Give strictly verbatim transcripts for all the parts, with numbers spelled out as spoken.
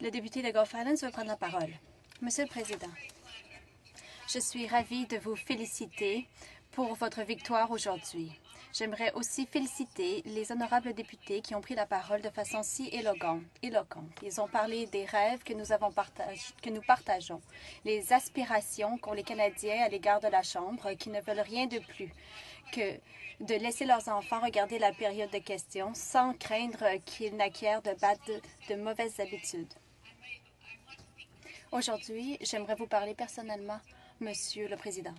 Le député de Gulf Islands veut prendre la parole. Monsieur le Président, je suis ravie de vous féliciter pour votre victoire aujourd'hui. J'aimerais aussi féliciter les honorables députés qui ont pris la parole de façon si éloquente. Ils ont parlé des rêves que nous, avons partage, que nous partageons, les aspirations qu'ont les Canadiens à l'égard de la Chambre, qui ne veulent rien de plus que de laisser leurs enfants regarder la période de questions sans craindre qu'ils n'acquièrent de, de, de mauvaises habitudes. Aujourd'hui, j'aimerais vous parler personnellement, Monsieur le Président.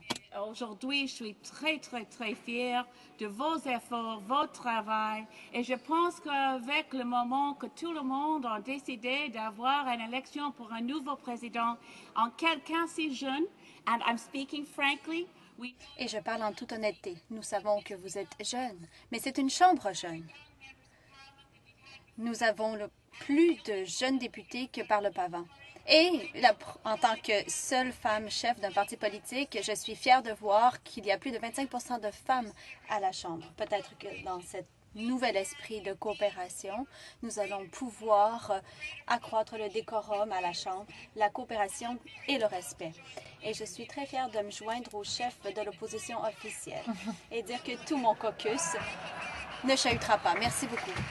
Aujourd'hui, je suis très, très, très fière de vos efforts, votre travail, et je pense qu'avec le moment que tout le monde a décidé d'avoir une élection pour un nouveau président, en quelqu'un si jeune, and I'm speaking frankly, we... Et je parle en toute honnêteté. Nous savons que vous êtes jeune, mais c'est une chambre jeune. Nous avons le plus de jeunes députés que par le pavant. Et la, en tant que seule femme chef d'un parti politique, je suis fière de voir qu'il y a plus de vingt-cinq pour cent de femmes à la Chambre. Peut-être que dans cet nouvel esprit de coopération, nous allons pouvoir accroître le décorum à la Chambre, la coopération et le respect. Et je suis très fière de me joindre au chef de l'opposition officielle et dire que tout mon caucus ne chahutera pas. Merci beaucoup.